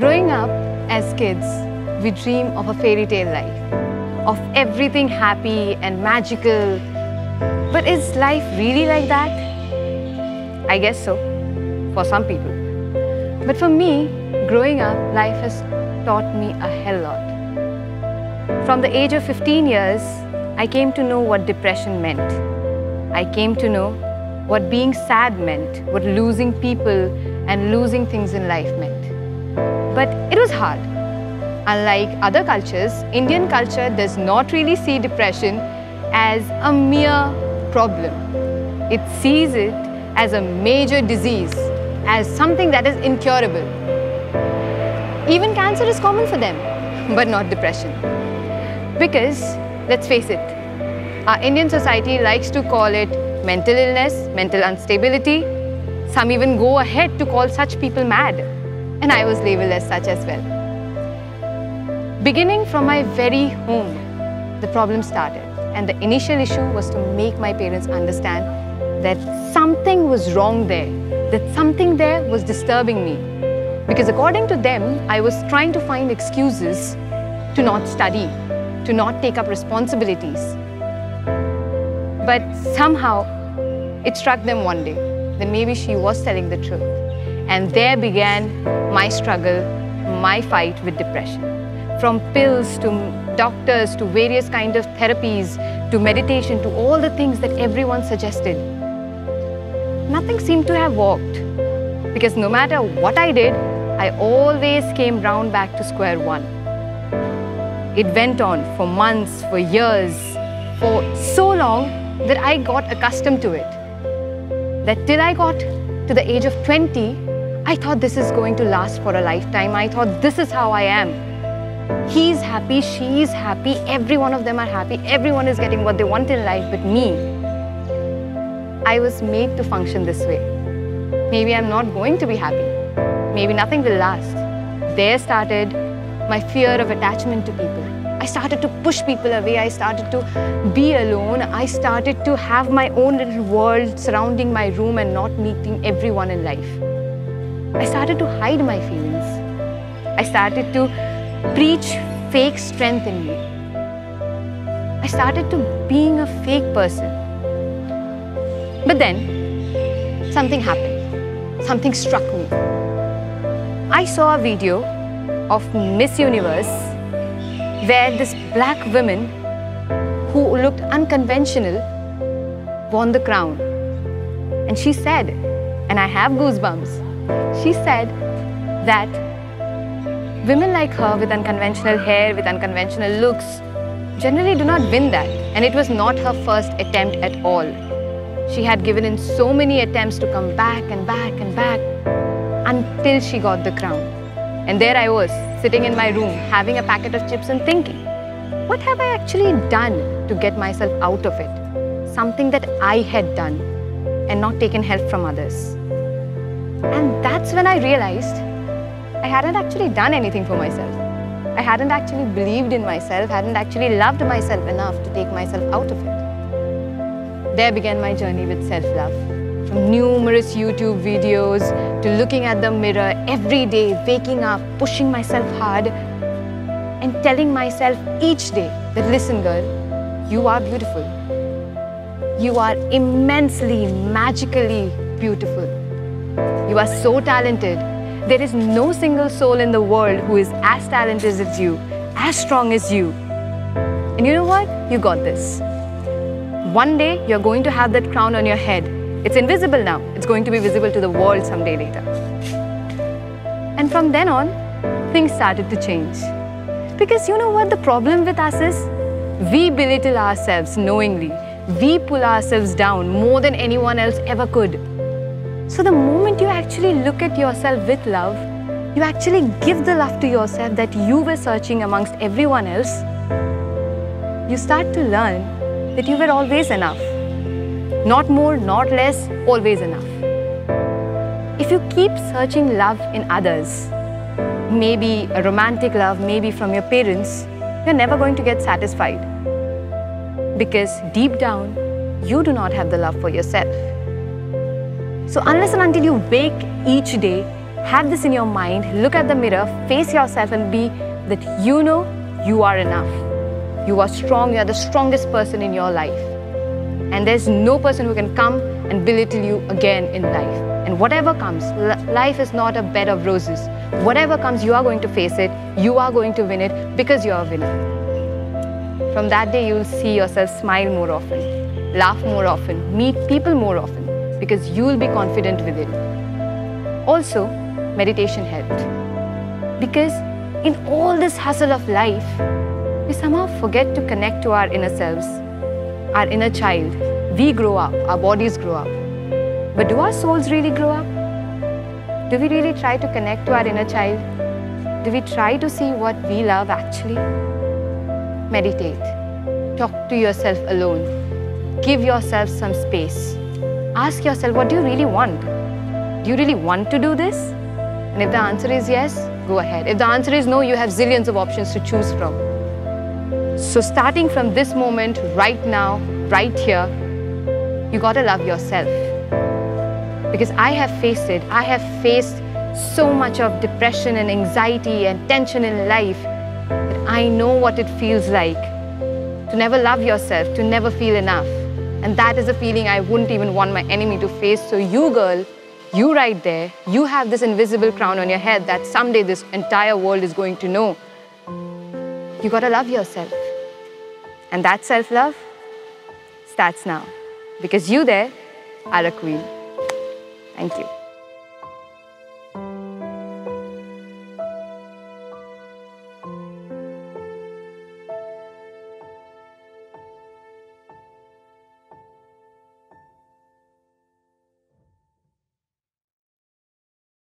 Growing up, as kids, we dream of a fairy tale life, of everything happy and magical. But is life really like that? I guess so, for some people. But for me, growing up, life has taught me a hell lot. From the age of 15 years, I came to know what depression meant. I came to know what being sad meant, what losing people and losing things in life meant. But it was hard. Unlike other cultures, Indian culture does not really see depression as a mere problem. It sees it as a major disease, as something that is incurable. Even cancer is common for them, but not depression. Because, let's face it, our Indian society likes to call it mental illness, mental instability. Some even go ahead to call such people mad. And I was labeled as such as well. Beginning from my very home, the problem started. And the initial issue was to make my parents understand that something was wrong there, that something there was disturbing me. Because according to them, I was trying to find excuses to not study, to not take up responsibilities. But somehow, it struck them one day that maybe she was telling the truth. And there began my struggle, my fight with depression. From pills to doctors to various kinds of therapies to meditation to all the things that everyone suggested. Nothing seemed to have worked because no matter what I did, I always came round back to square one. It went on for months, for years, for so long that I got accustomed to it. That till I got to the age of 20, I thought this is going to last for a lifetime. I thought this is how I am. He's happy, she's happy, every one of them are happy, everyone is getting what they want in life but me. I was made to function this way. Maybe I'm not going to be happy. Maybe nothing will last. There started my fear of attachment to people. I started to push people away, I started to be alone, I started to have my own little world surrounding my room and not meeting everyone in life. I started to hide my feelings. I started to preach fake strength in me. I started to being a fake person. But then, something happened. Something struck me. I saw a video of Miss Universe where this black woman who looked unconventional won the crown. And she said, and I have goosebumps, she said that women like her with unconventional hair, with unconventional looks, generally do not win that. And it was not her first attempt at all. She had given in so many attempts to come back and back and back until she got the crown. And there I was, sitting in my room, having a packet of chips and thinking, what have I actually done to get myself out of it? Something that I had done and not taken help from others. And that's when I realized I hadn't actually done anything for myself. I hadn't actually believed in myself, hadn't actually loved myself enough to take myself out of it. There began my journey with self-love. From numerous YouTube videos to looking at the mirror every day, waking up, pushing myself hard and telling myself each day that, listen girl, you are beautiful. You are immensely, magically beautiful. You are so talented. There is no single soul in the world who is as talented as you, as strong as you. And you know what? You got this. One day, you're going to have that crown on your head. It's invisible now. It's going to be visible to the world someday later. And from then on, things started to change. Because you know what the problem with us is? We belittle ourselves knowingly. We pull ourselves down more than anyone else ever could. So the moment you actually look at yourself with love, you actually give the love to yourself that you were searching amongst everyone else, you start to learn that you were always enough. Not more, not less, always enough. If you keep searching love in others, maybe a romantic love, maybe from your parents, you're never going to get satisfied. Because deep down, you do not have the love for yourself. So unless and until you wake each day Have this in your mind, look at the mirror, face yourself and be that you know you are enough. You are strong, you are the strongest person in your life. And there's no person who can come and belittle you again in life. And whatever comes, life is not a bed of roses. Whatever comes, you are going to face it, you are going to win it because you are a winner. From that day, you will see yourself smile more often, laugh more often, meet people more often because you will be confident with it. Also, meditation helped because in all this hustle of life, we somehow forget to connect to our inner selves. Our inner child, we grow up, our bodies grow up. But do our souls really grow up? Do we really try to connect to our inner child? Do we try to see what we love actually? Meditate. Talk to yourself alone. Give yourself some space. Ask yourself, what do you really want? Do you really want to do this? And if the answer is yes, go ahead. If the answer is no, you have zillions of options to choose from. So starting from this moment, right now, right here, you gotta love yourself. Because I have faced it. I have faced so much of depression and anxiety and tension in life that I know what it feels like to never love yourself, to never feel enough. And that is a feeling I wouldn't even want my enemy to face. So you girl, you right there, you have this invisible crown on your head that someday this entire world is going to know. You gotta love yourself. And that self-love starts now, because you there are a queen. Thank you.